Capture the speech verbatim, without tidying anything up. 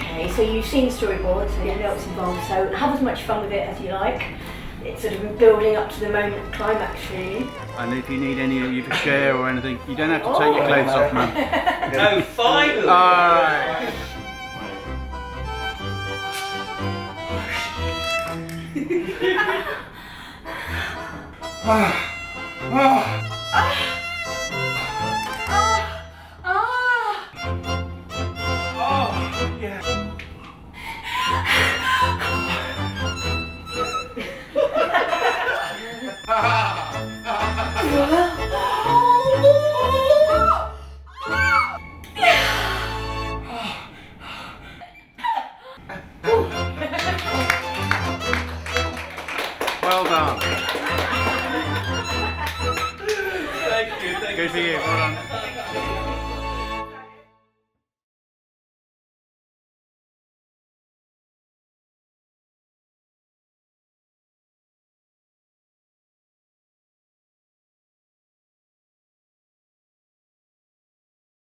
Okay, so you've seen the storyboard, so yes. You know what's involved, so have as much fun with it as you like. It's sort of building up to the moment of climax, really. And if you need any of you to share or anything, you don't have to oh, take your clothes off, man. No, finally! Alright! Ah! Ah!